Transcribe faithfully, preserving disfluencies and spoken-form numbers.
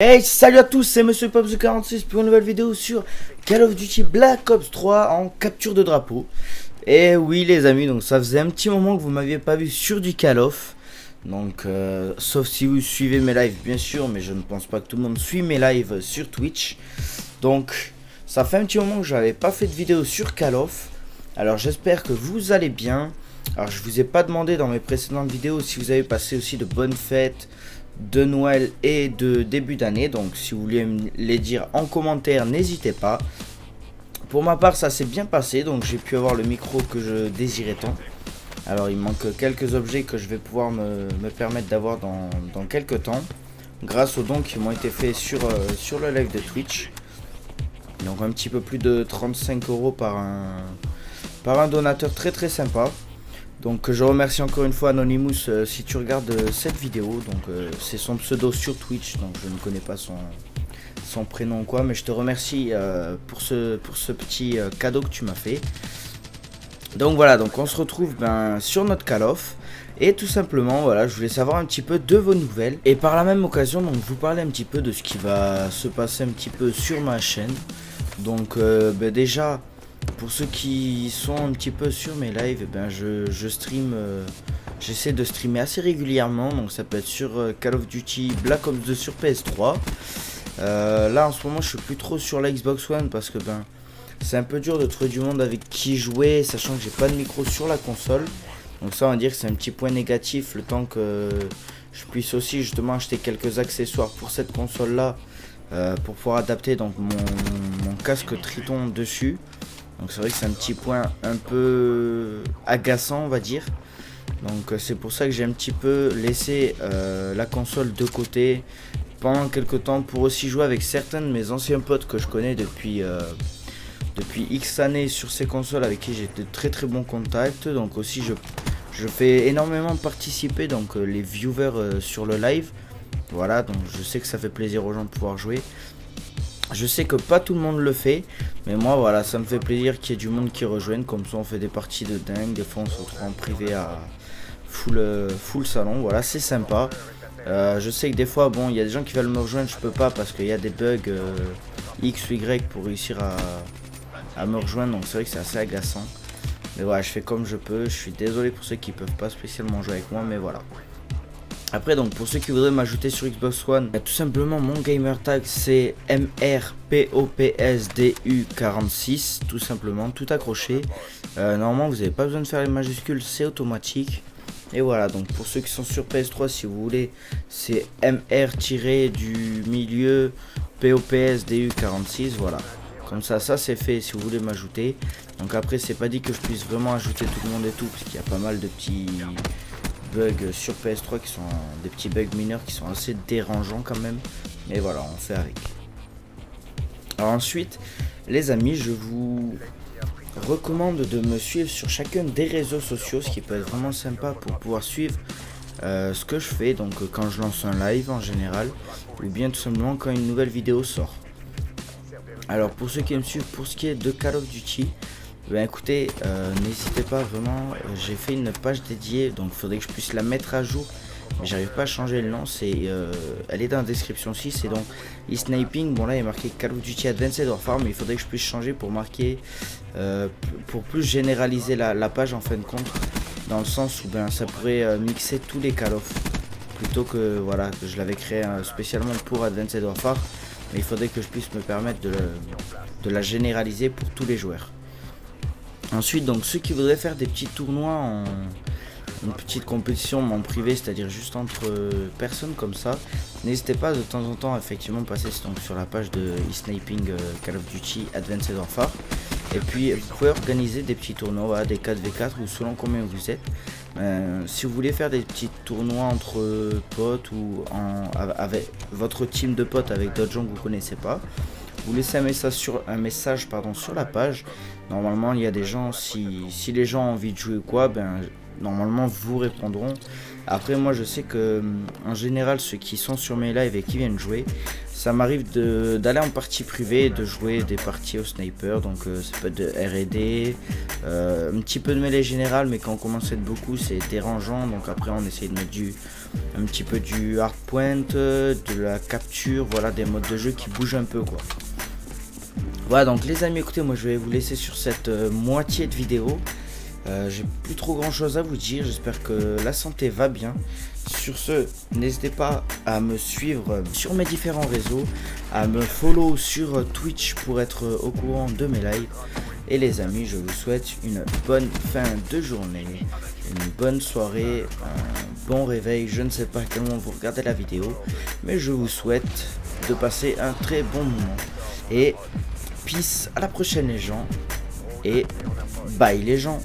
Hey, salut à tous, c'est Monsieur Pops quarante-six pour une nouvelle vidéo sur Call of Duty Black Ops trois en capture de drapeau. Et oui les amis, donc ça faisait un petit moment que vous m'aviez pas vu sur du Call of. Donc euh, sauf si vous suivez mes lives bien sûr, mais je ne pense pas que tout le monde suit mes lives sur Twitch. Donc ça fait un petit moment que je n'avais pas fait de vidéo sur Call of. Alors j'espère que vous allez bien. Alors je vous ai pas demandé dans mes précédentes vidéos si vous avez passé aussi de bonnes fêtes de Noël et de début d'année, donc si vous voulez me les dire en commentaire n'hésitez pas. Pour ma part ça s'est bien passé, donc j'ai pu avoir le micro que je désirais tant. Alors il manque quelques objets que je vais pouvoir me, me permettre d'avoir dans, dans quelques temps grâce aux dons qui m'ont été faits sur, euh, sur le live de Twitch. Donc un petit peu plus de trente-cinq euros par un, par un donateur très très sympa. Donc je remercie encore une fois Anonymous euh, si tu regardes euh, cette vidéo. Donc euh, c'est son pseudo sur Twitch, donc je ne connais pas son, son prénom ou quoi, mais je te remercie euh, pour, ce, pour ce petit euh, cadeau que tu m'as fait. Donc voilà, donc on se retrouve ben, sur notre Call of. Et tout simplement voilà, je voulais savoir un petit peu de vos nouvelles. Et par la même occasion donc vous parler un petit peu de ce qui va se passer un petit peu sur ma chaîne. Donc euh, ben, déjà, pour ceux qui sont un petit peu sur mes lives, eh ben je, je stream, euh, j'essaie de streamer assez régulièrement. Donc ça peut être sur euh, Call of Duty Black Ops deux sur P S trois. Euh, là en ce moment je suis plus trop sur la Xbox One parce que ben c'est un peu dur de trouver du monde avec qui jouer, sachant que j'ai pas de micro sur la console. Donc ça on va dire que c'est un petit point négatif, le temps que je puisse aussi justement acheter quelques accessoires pour cette console là, euh, pour pouvoir adapter donc mon, mon casque Triton dessus. Donc c'est vrai que c'est un petit point un peu agaçant on va dire. Donc c'est pour ça que j'ai un petit peu laissé euh, la console de côté pendant quelques temps pour aussi jouer avec certains de mes anciens potes que je connais depuis, euh, depuis X années sur ces consoles, avec qui j'ai de très très bons contacts. Donc aussi je, je fais énormément participer donc, les viewers euh, sur le live. Voilà, donc je sais que ça fait plaisir aux gens de pouvoir jouer. Je sais que pas tout le monde le fait, mais moi voilà, ça me fait plaisir qu'il y ait du monde qui rejoigne. Comme ça on fait des parties de dingue, des fois on se retrouve en privé à full, full salon, voilà c'est sympa. euh, Je sais que des fois bon, il y a des gens qui veulent me rejoindre, je peux pas parce qu'il y a des bugs euh, X ou Y pour réussir à, à me rejoindre. Donc c'est vrai que c'est assez agaçant, mais voilà je fais comme je peux. Je suis désolé pour ceux qui peuvent pas spécialement jouer avec moi, mais voilà. Après donc pour ceux qui voudraient m'ajouter sur Xbox One, tout simplement mon gamer tag c'est M R P O P S D U quarante-six, tout simplement, tout accroché. Euh, normalement vous n'avez pas besoin de faire les majuscules, c'est automatique. Et voilà, donc pour ceux qui sont sur P S trois, si vous voulez, c'est M R du milieu P O P S D U quarante-six, voilà. Comme ça, ça c'est fait si vous voulez m'ajouter. Donc après c'est pas dit que je puisse vraiment ajouter tout le monde et tout, parce qu'il y a pas mal de petits bugs sur P S trois qui sont des petits bugs mineurs qui sont assez dérangeants quand même, mais voilà on fait avec. Alors ensuite les amis, je vous recommande de me suivre sur chacun des réseaux sociaux, ce qui peut être vraiment sympa pour pouvoir suivre euh, ce que je fais, donc euh, quand je lance un live en général, ou bien tout simplement quand une nouvelle vidéo sort. Alors pour ceux qui me suivent pour ce qui est de Call of Duty, ben écoutez, euh, n'hésitez pas vraiment, euh, j'ai fait une page dédiée, donc il faudrait que je puisse la mettre à jour, mais j'arrive pas à changer le nom, c'est, euh, elle est dans la description aussi, c'est donc eSniping. Bon là il est marqué Call of Duty Advanced Warfare, mais il faudrait que je puisse changer pour marquer, euh, pour plus généraliser la, la page en fin de compte, dans le sens où ben ça pourrait euh, mixer tous les Call of, plutôt que voilà, que je l'avais créé euh, spécialement pour Advanced Warfare, mais il faudrait que je puisse me permettre de, de la généraliser pour tous les joueurs. Ensuite donc ceux qui voudraient faire des petits tournois, en une petite compétition en privé, c'est à dire juste entre personnes comme ça, n'hésitez pas de temps en temps effectivement passer donc, sur la page de eSniping euh, Call of Duty Advanced Warfare. Et puis vous pouvez organiser des petits tournois, voilà, des quatre v quatre ou selon combien vous êtes. Euh, si vous voulez faire des petits tournois entre euh, potes ou en, avec votre team de potes avec d'autres gens que vous connaissez pas, vous laissez un message sur, un message, pardon, sur la page. Normalement il y a des gens, si, si les gens ont envie de jouer ou quoi, ben normalement vous répondront. Après moi je sais que en général ceux qui sont sur mes lives et qui viennent jouer, ça m'arrive d'aller en partie privée et de jouer des parties au sniper. Donc euh, ça peut être de R et D, euh, un petit peu de mêlée générale, mais quand on commence à être beaucoup c'est dérangeant. Donc après on essaye de mettre du, un petit peu du hardpoint, de la capture, voilà des modes de jeu qui bougent un peu quoi. Voilà donc les amis, écoutez moi je vais vous laisser sur cette euh, moitié de vidéo. Euh, j'ai plus trop grand chose à vous dire, j'espère que la santé va bien. Sur ce, n'hésitez pas à me suivre sur mes différents réseaux, à me follow sur Twitch pour être au courant de mes lives. Et les amis, je vous souhaite une bonne fin de journée, une bonne soirée, un bon réveil. Je ne sais pas à quel moment vous regardez la vidéo, mais je vous souhaite de passer un très bon moment. Et peace, à la prochaine les gens, et bye les gens.